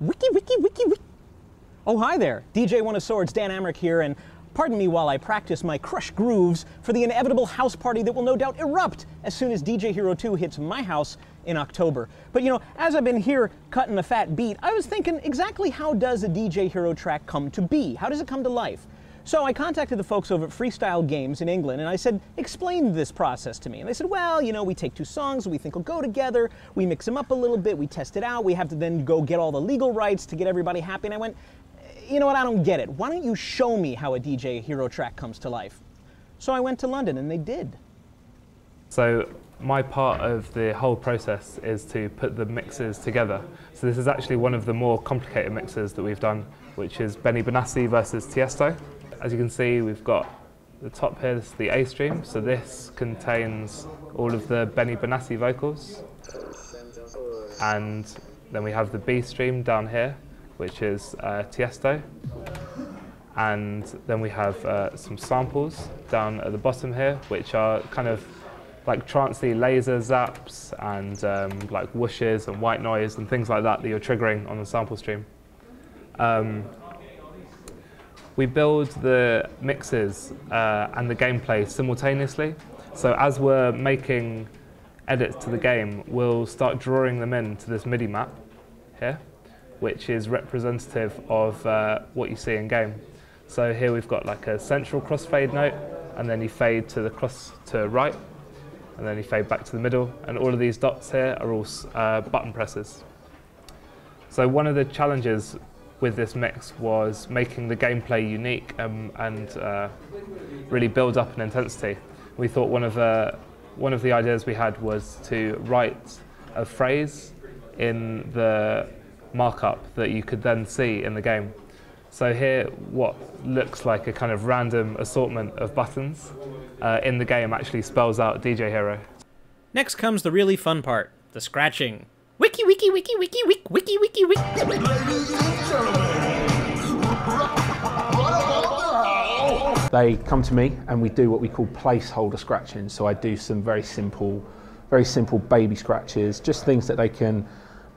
Wiki. Oh, hi there. DJ One of Swords, Dan Amric here, and pardon me while I practice my crush grooves for the inevitable house party that will no doubt erupt as soon as DJ Hero 2 hits my house in October. But you know, as I've been here cutting a fat beat, I was thinking, exactly how does a DJ Hero track come to be? How does it come to life? So I contacted the folks over at Freestyle Games in England, and I said, explain this process to me. And they said, well, you know, we take two songs we think will go together, we mix them up a little bit, we test it out, we have to then go get all the legal rights to get everybody happy. And I went, you know what, I don't get it. Why don't you show me how a DJ Hero track comes to life? So I went to London, and they did. So my part of the whole process is to put the mixes together. So this is actually one of the more complicated mixes that we've done, which is Benny Benassi versus Tiësto. As you can see, we've got the top here, this is the A stream, so this contains all of the Benny Benassi vocals. And then we have the B stream down here, which is Tiësto. And then we have some samples down at the bottom here, which are kind of like trancey laser zaps and like whooshes and white noise and things like that that you're triggering on the sample stream. We build the mixes and the gameplay simultaneously. So as we're making edits to the game, we'll start drawing them into this MIDI map here, which is representative of what you see in game. So here we've got like a central crossfade note, and then you fade to the cross to right, and then you fade back to the middle. And all of these dots here are all button presses. So one of the challenges with this mix was making the gameplay unique and really build up an intensity. We thought one of the ideas we had was to write a phrase in the markup that you could then see in the game. So here, what looks like a kind of random assortment of buttons in the game actually spells out DJ Hero. Next comes the really fun part, the scratching. Wiki. They come to me and we do what we call placeholder scratching. So I do some very simple baby scratches, just things that they can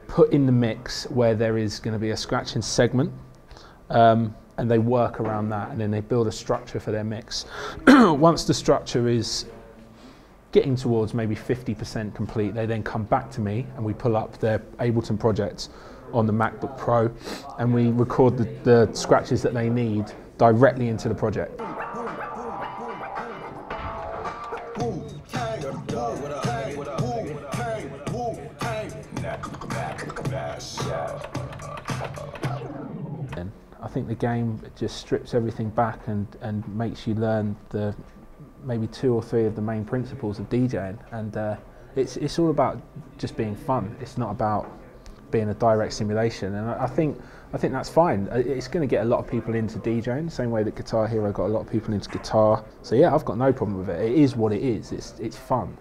put in the mix where there is going to be a scratching segment, and they work around that, and then they build a structure for their mix. Once the structure is getting towards maybe 50% complete, they then come back to me and we pull up their Ableton project on the MacBook Pro and we record the scratches that they need directly into the project. And I think the game just strips everything back and makes you learn the maybe 2 or 3 of the main principles of DJing, and it's all about just being fun. It's not about being a direct simulation, and I think that's fine. It's going to get a lot of people into DJing, the same way that Guitar Hero got a lot of people into guitar. So yeah, I've got no problem with it. It is what it is. It's fun.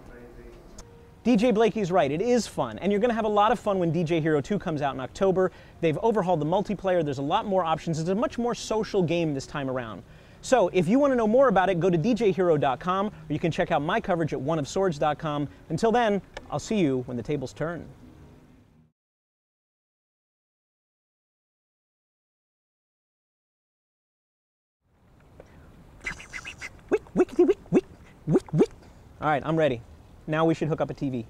DJ Blakey's right, it is fun, and you're going to have a lot of fun when DJ Hero 2 comes out in October. They've overhauled the multiplayer, there's a lot more options, it's a much more social game this time around. So if you want to know more about it, go to djhero.com, or you can check out my coverage at oneofswords.com. Until then, I'll see you when the tables turn. All right, I'm ready. Now we should hook up a TV.